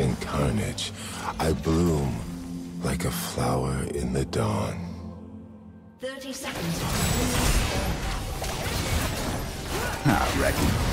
and carnage, I bloom like a flower in the dawn. 30 seconds. I reckon.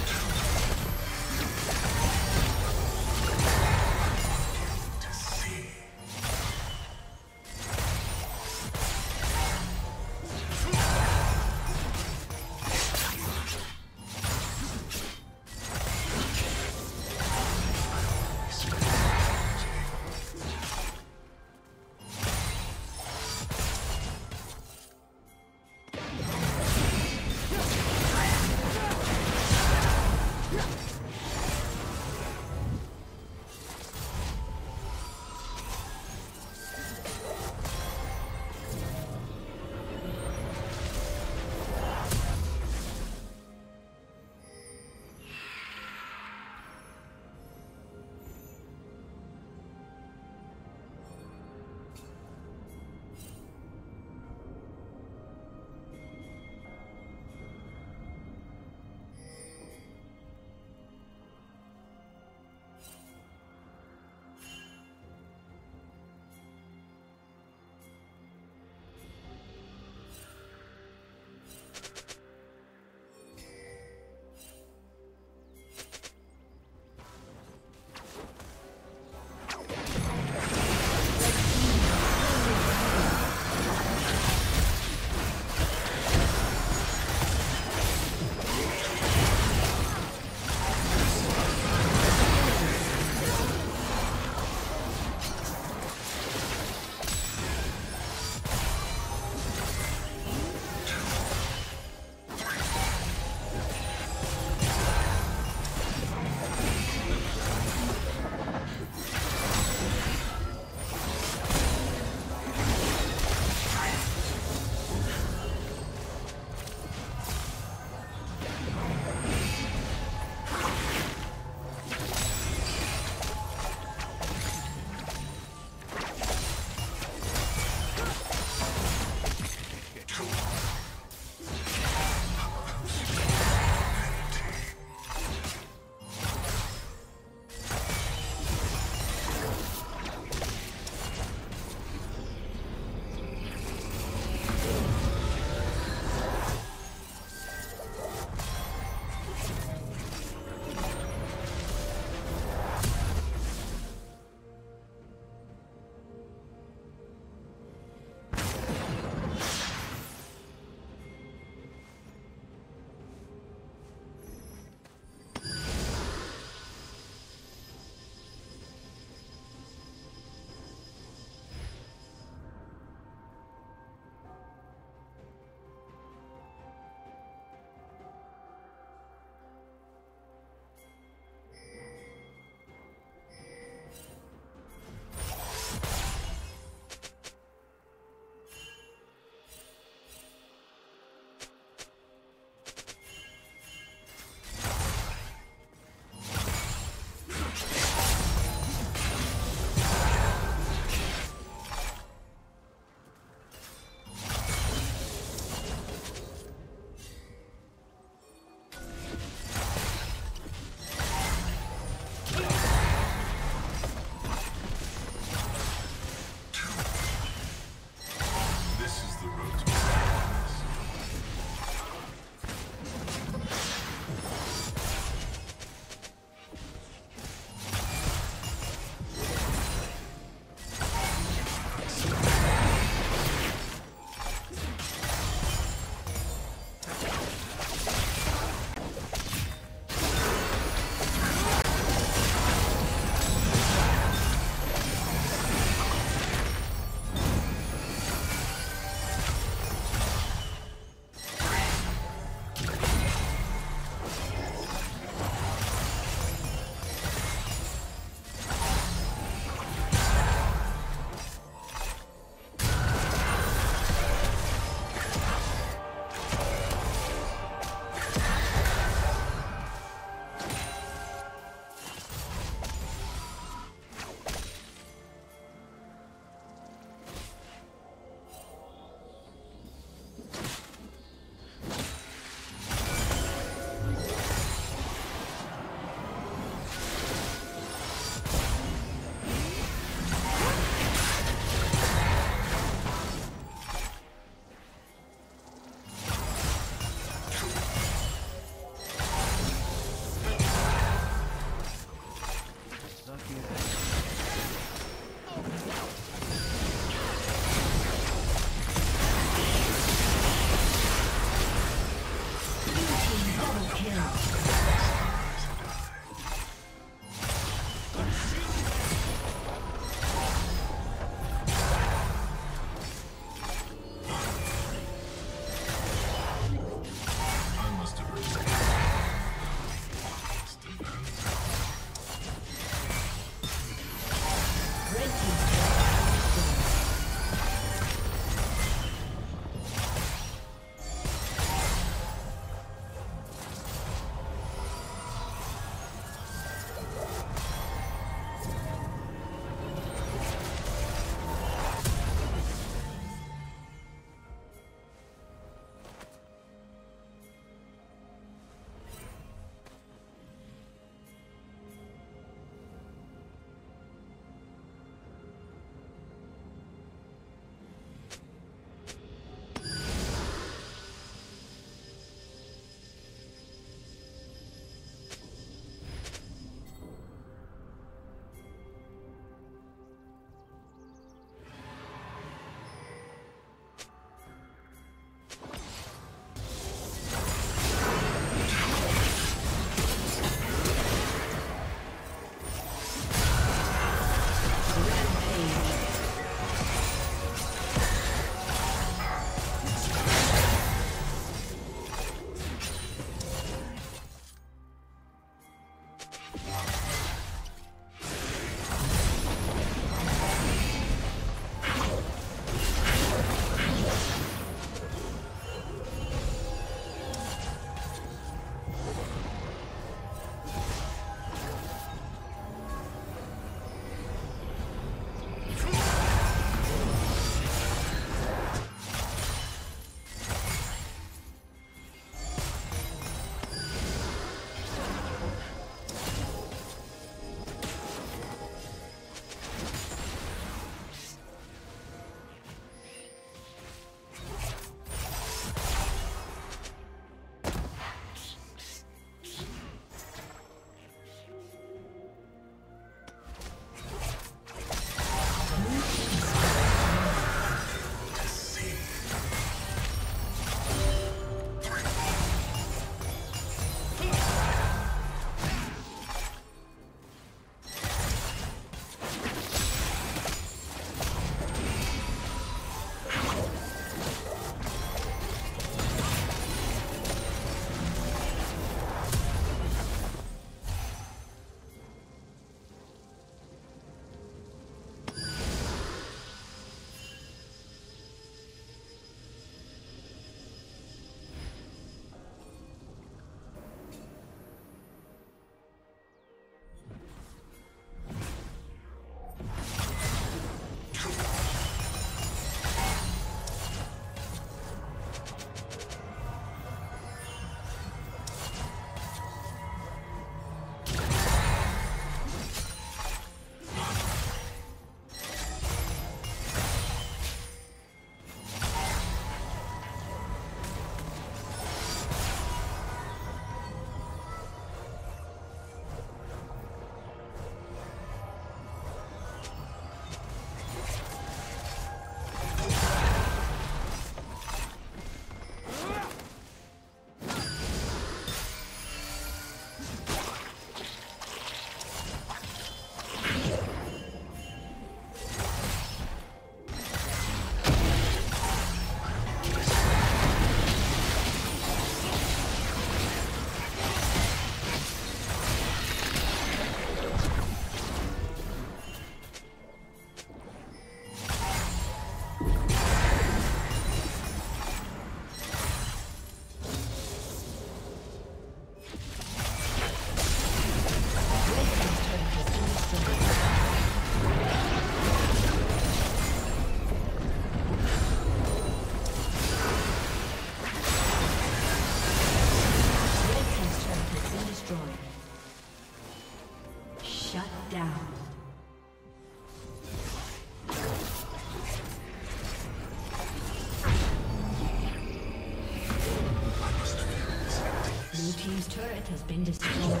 team's turret has been destroyed.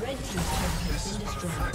Red team's turret has been destroyed.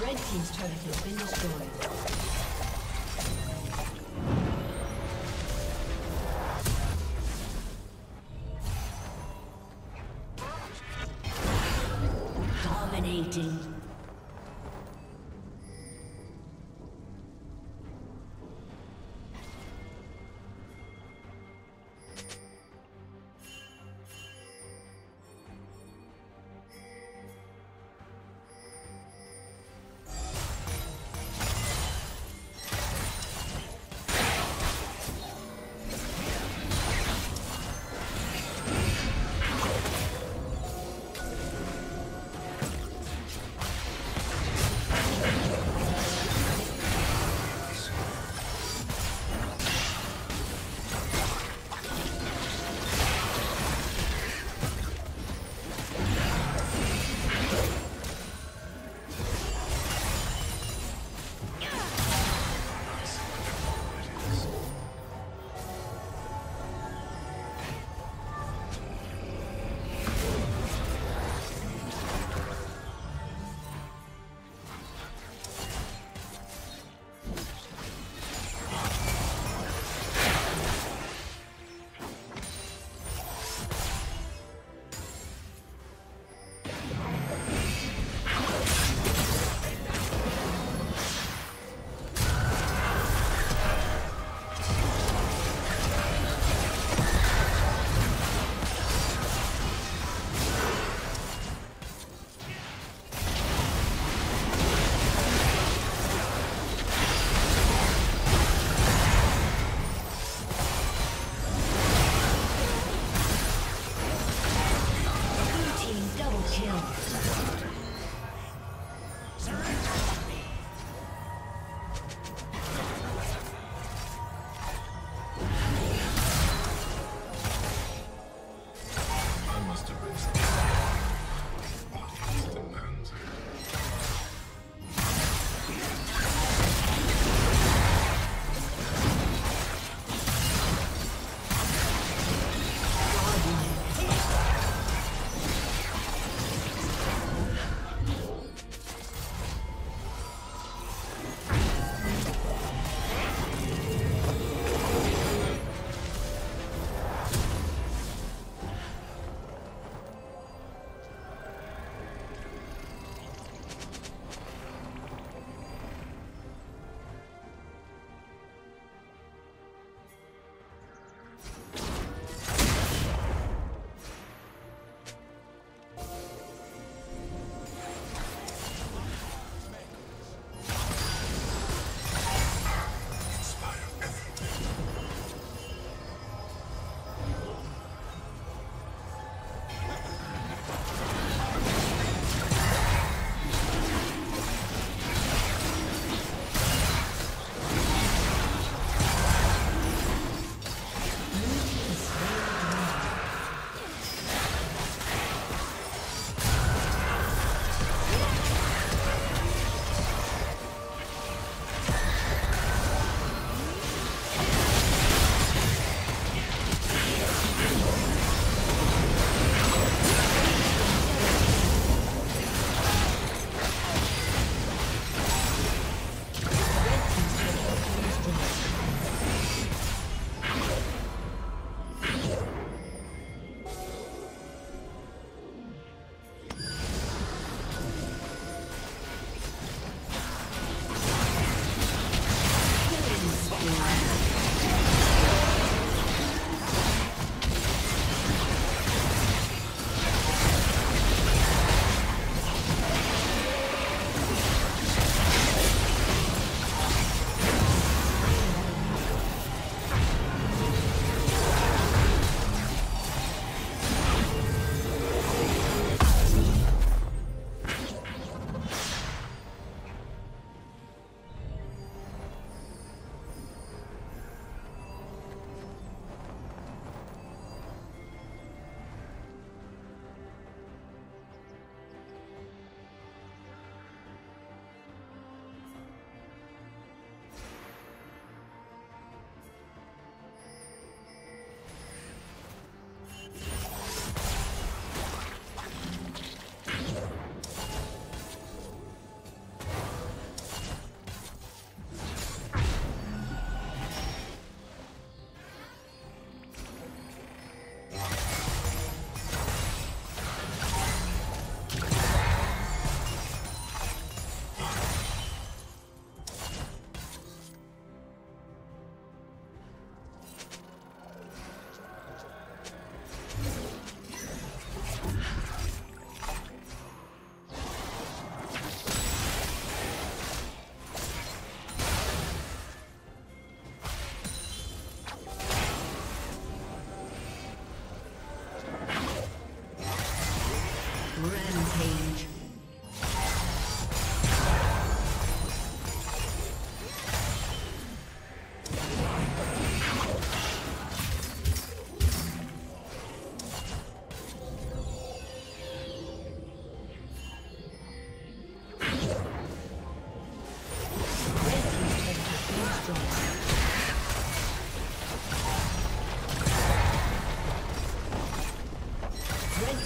Red team's turret has been destroyed. Dominating.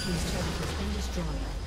team's turret has been destroyed.